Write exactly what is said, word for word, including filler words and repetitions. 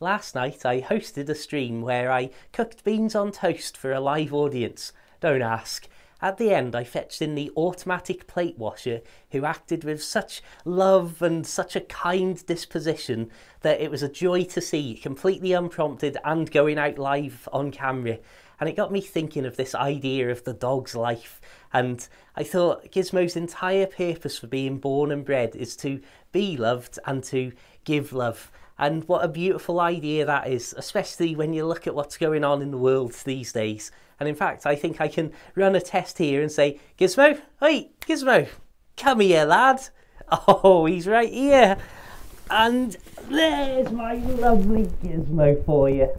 Last night I hosted a stream where I cooked beans on toast for a live audience. Don't ask. At the end I fetched in the automatic plate washer, who acted with such love and such a kind disposition that it was a joy to see, completely unprompted and going out live on camera. And it got me thinking of this idea of the dog's life, and I thought Gizmo's entire purpose for being born and bred is to be loved and to give love. And what a beautiful idea that is, especially when you look at what's going on in the world these days. And in fact, I think I can run a test here and say, Gizmo, hey, Gizmo, come here, lad. Oh, he's right here. And there's my lovely Gizmo for you.